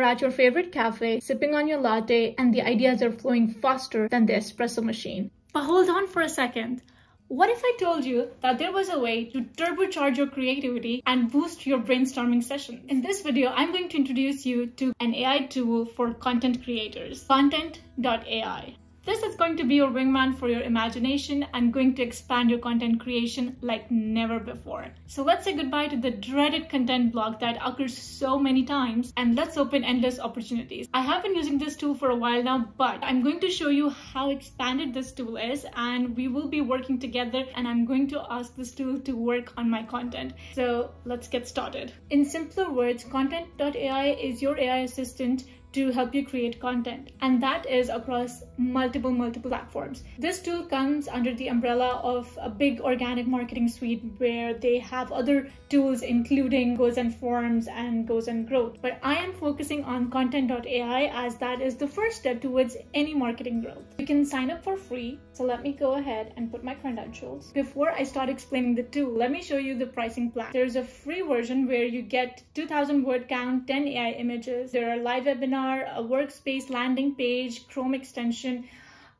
You're at your favorite cafe, sipping on your latte, and the ideas are flowing faster than the espresso machine. But hold on for a second. What if I told you that there was a way to turbocharge your creativity and boost your brainstorming session? In this video, I'm going to introduce you to an AI tool for content creators, Content.Ai. This is going to be your wingman for your imagination and going to expand your content creation like never before. So let's say goodbye to the dreaded content block that occurs so many times, and let's open endless opportunities. I have been using this tool for a while now, but I'm going to show you how expanded this tool is, and we will be working together, and I'm going to ask this tool to work on my content. So let's get started. In simpler words, Content.Ai is your AI assistant to help you create content, and that is across multiple platforms. This tool comes under the umbrella of a big organic marketing suite where they have other tools including GoZen Forms and GoZen Growth, but I am focusing on Content.Ai as that is the first step towards any marketing growth. You can sign up for free, so let me go ahead and put my credentials. Before I start explaining the tool, let me show you the pricing plan. There's a free version where you get 2000 word count, 10 AI images, there are live webinars, a workspace, landing page, Chrome extension,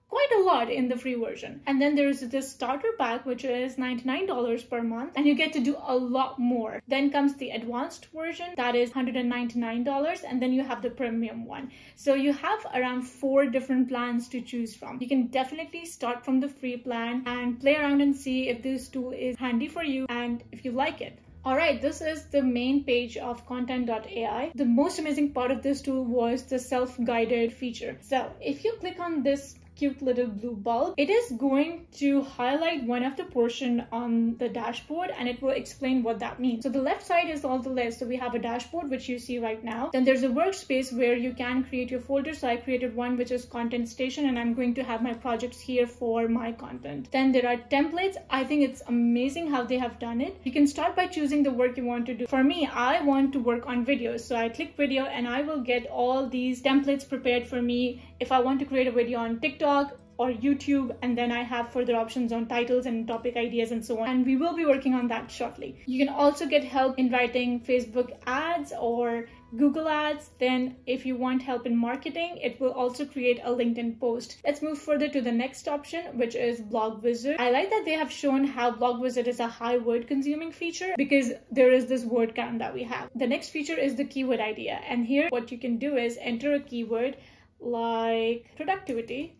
quite a lot in the free version. And then there's this starter pack, which is $99 per month, and you get to do a lot more. Then comes the advanced version, that is $199, and then you have the premium one. So you have around 4 different plans to choose from. You can definitely start from the free plan and play around and see if this tool is handy for you and if you like it. Alright, this is the main page of Content.Ai. The most amazing part of this tool was the self-guided feature. So if you click on this cute little blue bulb, it is going to highlight one of the portion on the dashboard, and it will explain what that means. So the left side is all the list. So we have a dashboard, which you see right now. Then there's a workspace where you can create your folder. So I created one, which is Content Station, and I'm going to have my projects here for my content. Then there are templates. I think it's amazing how they have done it. You can start by choosing the work you want to do. For me, I want to work on videos. So I click video, and I will get all these templates prepared for me. If I want to create a video on TikTok or YouTube, and then I have further options on titles and topic ideas and so on, and we will be working on that shortly. You can also get help in writing Facebook ads or Google ads. Then if you want help in marketing, it will also create a LinkedIn post. Let's move further to the next option, which is Blog Wizard. I like that they have shown how Blog Wizard is a high word consuming feature because there is this word count that we have. The next feature is the keyword idea, and here what you can do is enter a keyword like productivity.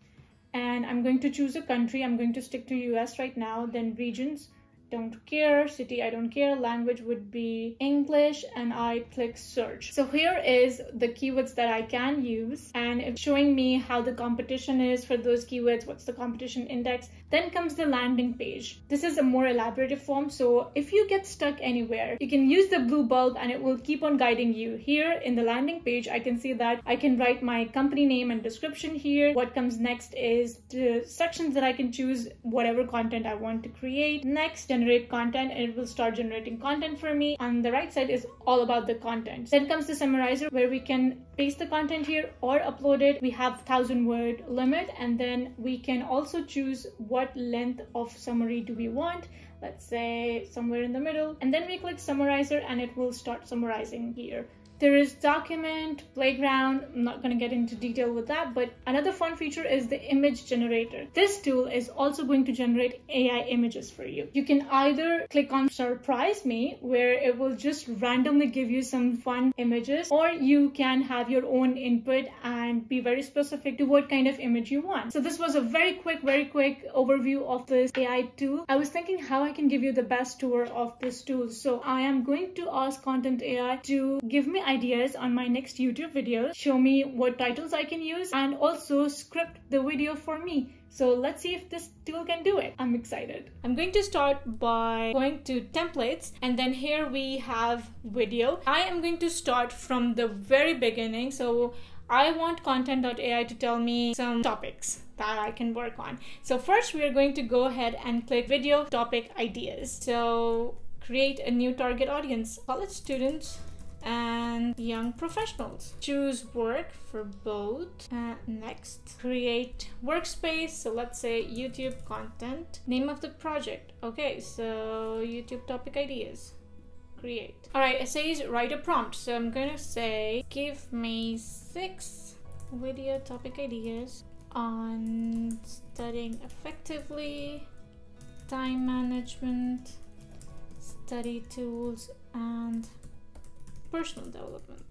And I'm going to choose a country. I'm going to stick to US right now. Then regions, don't care. City, I don't care. Language would be English, and I click search. So here is the keywords that I can use, and it's showing me how the competition is for those keywords, what's the competition index. Then comes the landing page. This is a more elaborative form, so if you get stuck anywhere, you can use the blue bulb and it will keep on guiding you. Here in the landing page, I can see that I can write my company name and description here. What comes next is the sections that I can choose whatever content I want to create. Next, generate content, and it will start generating content for me. On the right side is all about the content. Then comes the summarizer, where we can paste the content here or upload it. We have 1000 word limit, and then we can also choose what length of summary do we want. Let's say somewhere in the middle, and then we click summarizer and it will start summarizing here. There is document, playground. I'm not going to get into detail with that, but another fun feature is the image generator. This tool is also going to generate AI images for you. You can either click on Surprise Me, where it will just randomly give you some fun images, or you can have your own input and be very specific to what kind of image you want. So this was a very quick overview of this AI tool. I was thinking how I can give you the best tour of this tool. So I am going to ask Content.Ai to give me ideas on my next YouTube video, show me what titles I can use, and also script the video for me. So let's see if this tool can do it. I'm excited. I'm going to start by going to templates, and then here we have video. I am going to start from the very beginning. So I want Content.Ai to tell me some topics that I can work on. So first we are going to go ahead and click video topic ideas. So create a new target audience, college students and young professionals. Choose work for both. Next, create workspace. So let's say YouTube content. Name of the project. Okay, so YouTube topic ideas. create. All right, it says write a prompt. So I'm gonna say, give me 6 video topic ideas on studying effectively, time management, study tools, and personal development.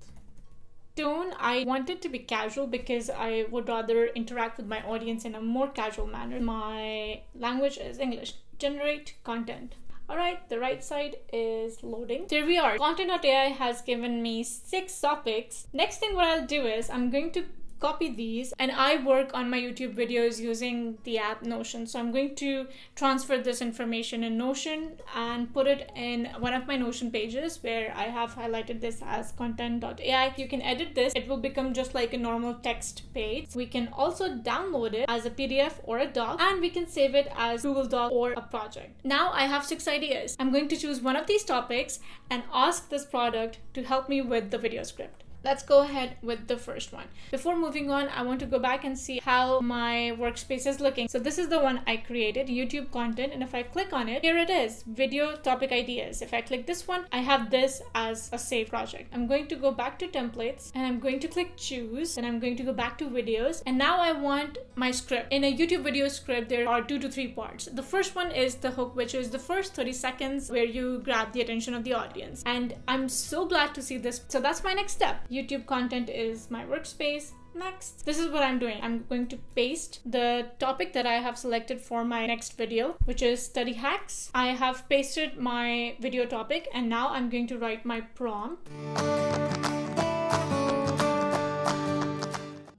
Tone, I want it to be casual because I would rather interact with my audience in a more casual manner. My language is English. Generate content. All right, the right side is loading. There we are. Content.ai has given me 6 topics. Next thing what I'll do is I'm going to copy these, and I work on my YouTube videos using the app Notion. So I'm going to transfer this information in Notion and put it in one of my Notion pages where I have highlighted this as content.ai. You can edit this. It will become just like a normal text page. We can also download it as a PDF or a doc, and we can save it as Google Doc or a project. Now I have 6 ideas. I'm going to choose one of these topics and ask this product to help me with the video script. Let's go ahead with the first one. Before moving on, I want to go back and see how my workspace is looking. So this is the one I created, YouTube content, and if I click on it, here it is, video topic ideas. If I click this one, I have this as a saved project. I'm going to go back to templates, and I'm going to click choose, and I'm going to go back to videos, and now I want my script. In a YouTube video script, there are 2 to 3 parts. The first one is the hook, which is the first 30 seconds where you grab the attention of the audience, and I'm so glad to see this. So that's my next step. YouTube content is my workspace. Next, this is what I'm doing. I'm going to paste the topic that I have selected for my next video, which is study hacks. I have pasted my video topic, and now I'm going to write my prompt.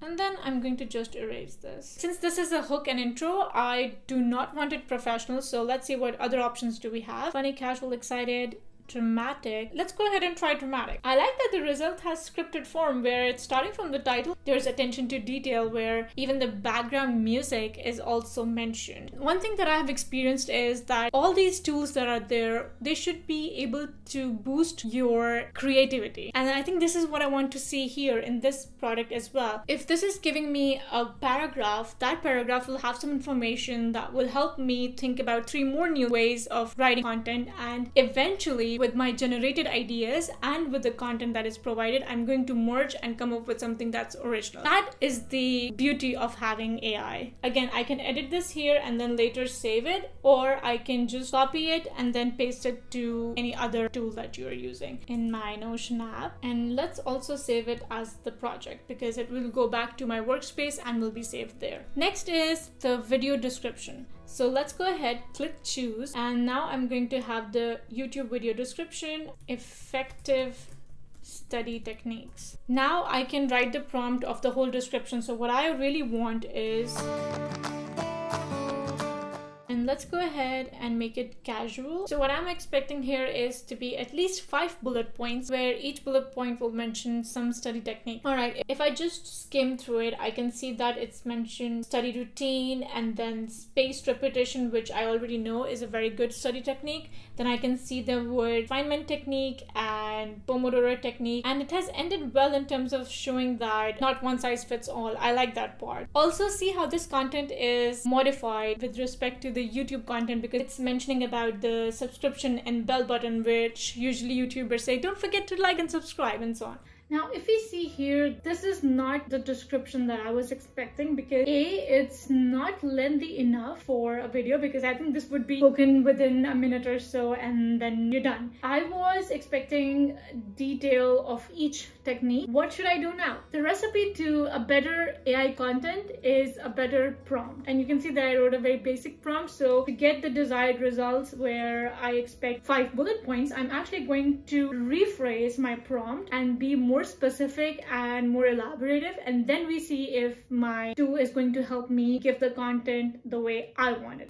And then I'm going to just erase this. Since this is a hook and intro, I do not want it professional. So let's see what other options do we have. Funny, casual, excited, dramatic. Let's go ahead and try dramatic. I like that the result has scripted form where it's starting from the title. There's attention to detail where even the background music is also mentioned. One thing that I have experienced is that all these tools that are there, they should be able to boost your creativity. And I think this is what I want to see here in this product as well. If this is giving me a paragraph, that paragraph will have some information that will help me think about 3 more new ways of writing content, and eventually with my generated ideas and with the content that is provided, I'm going to merge and come up with something that's original. That is the beauty of having AI. Again, I can edit this here and then later save it, or I can just copy it and then paste it to any other tool that you're using in my Notion app. And let's also save it as the project because it will go back to my workspace and will be saved there. Next is the video description. So let's go ahead, click choose, and now I'm going to have the YouTube video description, effective study techniques. Now I can write the prompt of the whole description. So what I really want is, and let's go ahead and make it casual. So what I'm expecting here is to be at least 5 bullet points where each bullet point will mention some study technique. All right, if I just skim through it, I can see that it's mentioned study routine and then spaced repetition, which I already know is a very good study technique. Then I can see the word Feynman technique and Pomodoro technique, and it has ended well in terms of showing that not one size fits all. I like that part. Also see how this content is modified with respect to the YouTube content, because it's mentioning about the subscription and bell button, which usually YouTubers say don't forget to like and subscribe and so on. Now if we see here, this is not the description that I was expecting, because A, it's not lengthy enough for a video, because I think this would be spoken within a minute or so and then you're done. I was expecting detail of each technique. What should I do now? The recipe to a better AI content is a better prompt, and you can see that I wrote a very basic prompt. So to get the desired results where I expect 5 bullet points, I'm actually going to rephrase my prompt and be more specific and more elaborative, and then we see if my tool is going to help me give the content the way I want it.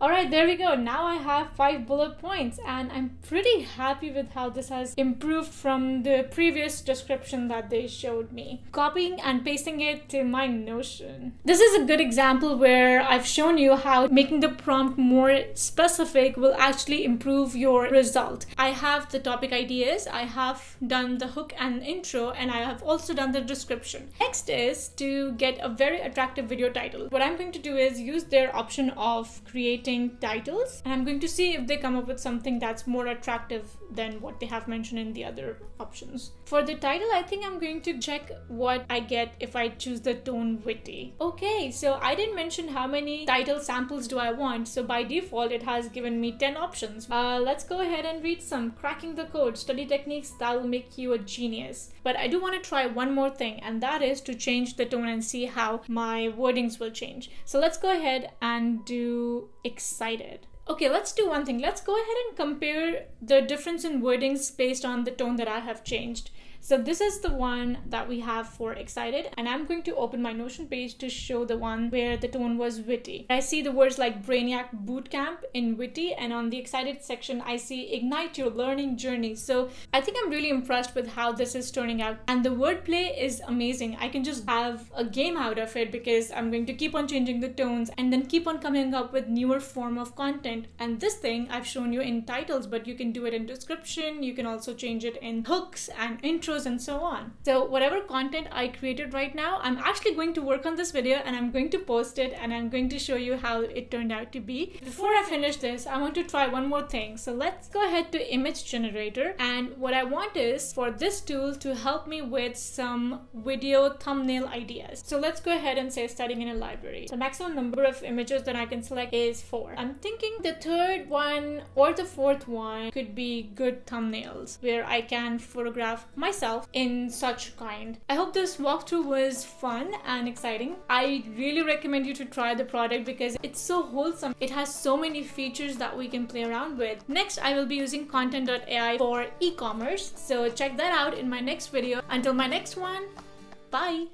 All right, there we go. Now I have 5 bullet points, and I'm pretty happy with how this has improved from the previous description that they showed me. Copying and pasting it to my Notion. This is a good example where I've shown you how making the prompt more specific will actually improve your result. I have the topic ideas, I have done the hook and intro, and I have also done the description. Next is to get a very attractive video title. What I'm going to do is use their option of creating interesting titles, and I'm going to see if they come up with something that's more attractive than what they have mentioned in the other options. For the title, I think I'm going to check what I get if I choose the tone witty. Okay, so I didn't mention how many title samples do I want, so by default it has given me 10 options. Let's go ahead and read some. Cracking the code, study techniques that will make you a genius. But I do want to try one more thing, and that is to change the tone and see how my wordings will change. So let's go ahead and do excited. Okay, let's do one thing. Let's go ahead and compare the difference in wordings based on the tone that I have changed. So this is the one that we have for excited, and I'm going to open my Notion page to show the one where the tone was witty. I see the words like Brainiac Bootcamp in witty, and on the excited section, I see ignite your learning journey. So I think I'm really impressed with how this is turning out, and the wordplay is amazing. I can just have a game out of it because I'm going to keep on changing the tones and then keep on coming up with newer form of content. And this thing I've shown you in titles, but you can do it in description. You can also change it in hooks and intros and so on. So whatever content I created right now, I'm actually going to work on this video and I'm going to post it and I'm going to show you how it turned out to be. Before I finish this, I want to try one more thing. So let's go ahead to image generator, and what I want is for this tool to help me with some video thumbnail ideas. So let's go ahead and say studying in a library. So maximum number of images that I can select is 4. I'm thinking the third one or the fourth one could be good thumbnails where I can photograph myself in such kind. I hope this walkthrough was fun and exciting. I really recommend you to try the product because it's so wholesome. It has so many features that we can play around with. Next, I will be using Content.ai for e-commerce. So check that out in my next video. Until my next one, bye.